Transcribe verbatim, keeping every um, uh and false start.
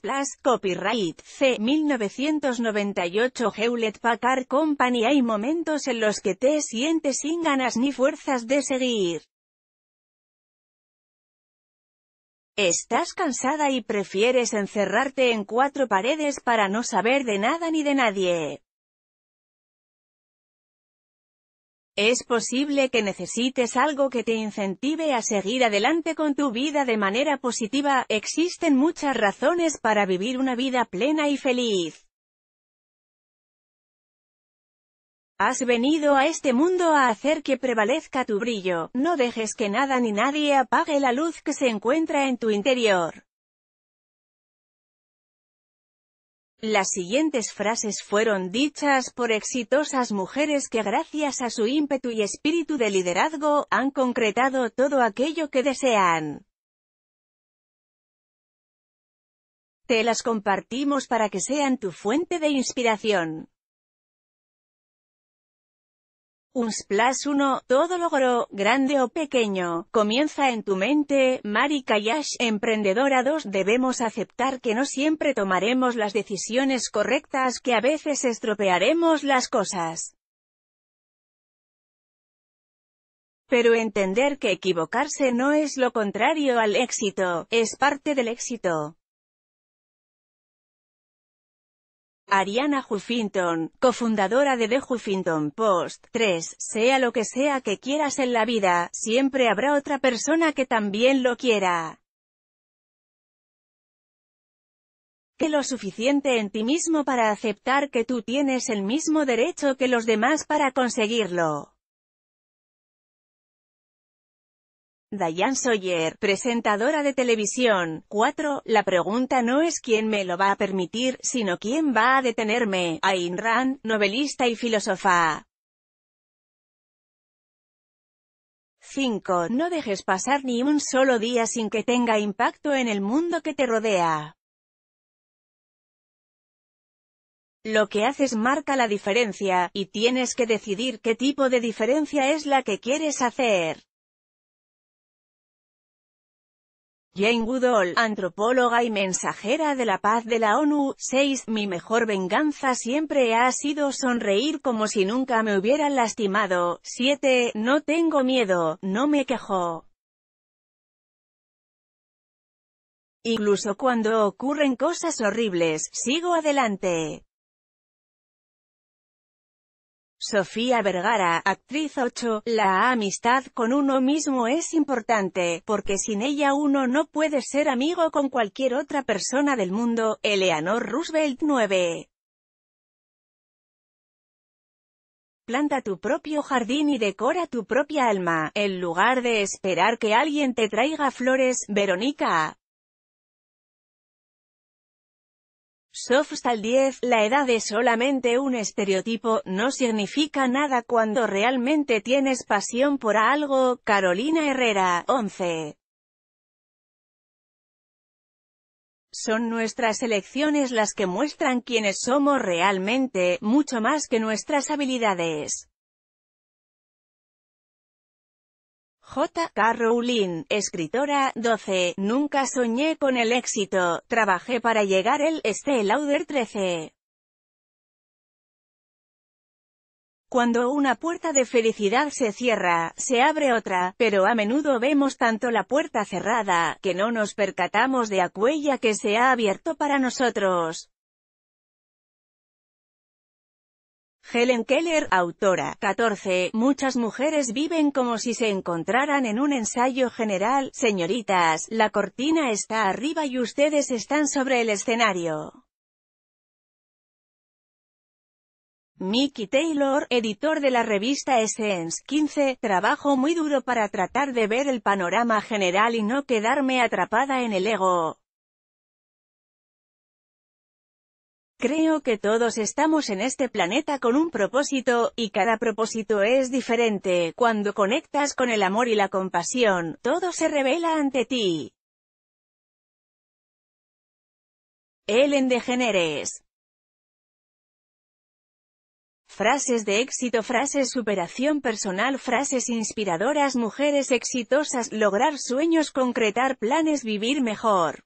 Plus, copyright C. mil novecientos noventa y ocho Hewlett Packard Company. Hay momentos en los que te sientes sin ganas ni fuerzas de seguir. Estás cansada y prefieres encerrarte en cuatro paredes para no saber de nada ni de nadie. Es posible que necesites algo que te incentive a seguir adelante con tu vida de manera positiva. Existen muchas razones para vivir una vida plena y feliz. Has venido a este mundo a hacer que prevalezca tu brillo. No dejes que nada ni nadie apague la luz que se encuentra en tu interior. Las siguientes frases fueron dichas por exitosas mujeres que, gracias a su ímpetu y espíritu de liderazgo, han concretado todo aquello que desean. Te las compartimos para que sean tu fuente de inspiración. uno más uno, todo logro, grande o pequeño, comienza en tu mente. Mari Kayash, emprendedora. Dos Debemos aceptar que no siempre tomaremos las decisiones correctas, que a veces estropearemos las cosas. Pero entender que equivocarse no es lo contrario al éxito, es parte del éxito. Ariana Huffington, cofundadora de The Huffington Post. tres Sea lo que sea que quieras en la vida, siempre habrá otra persona que también lo quiera. Cree lo suficiente en ti mismo para aceptar que tú tienes el mismo derecho que los demás para conseguirlo. Diane Sawyer, presentadora de televisión. cuatro La pregunta no es quién me lo va a permitir, sino quién va a detenerme. Ayn Rand, novelista y filósofa. cinco No dejes pasar ni un solo día sin que tenga impacto en el mundo que te rodea. Lo que haces marca la diferencia, y tienes que decidir qué tipo de diferencia es la que quieres hacer. Jane Goodall, antropóloga y mensajera de la paz de la ONU. seis Mi mejor venganza siempre ha sido sonreír como si nunca me hubieran lastimado. siete No tengo miedo, no me quejo. Incluso cuando ocurren cosas horribles, sigo adelante. Sofía Vergara, actriz. ocho La amistad con uno mismo es importante, porque sin ella uno no puede ser amigo con cualquier otra persona del mundo. Eleanor Roosevelt. nueve Planta tu propio jardín y decora tu propia alma, en lugar de esperar que alguien te traiga flores. Verónica Sofstal. diez La edad es solamente un estereotipo, no significa nada cuando realmente tienes pasión por algo. Carolina Herrera. once Son nuestras elecciones las que muestran quiénes somos realmente, mucho más que nuestras habilidades. J. K. Rowling, escritora. doce Nunca soñé con el éxito, trabajé para llegar él. Estée Lauder. trece Cuando una puerta de felicidad se cierra, se abre otra, pero a menudo vemos tanto la puerta cerrada, que no nos percatamos de aquella que se ha abierto para nosotros. Helen Keller, autora. catorce Muchas mujeres viven como si se encontraran en un ensayo general. Señoritas, la cortina está arriba y ustedes están sobre el escenario. Mickey Taylor, editor de la revista Essence. quince Trabajo muy duro para tratar de ver el panorama general y no quedarme atrapada en el ego. Creo que todos estamos en este planeta con un propósito, y cada propósito es diferente. Cuando conectas con el amor y la compasión, todo se revela ante ti. Ellen DeGeneres. Frases de éxito. Frases superación personal. Frases inspiradoras. Mujeres exitosas. Lograr sueños. Concretar planes. Vivir mejor.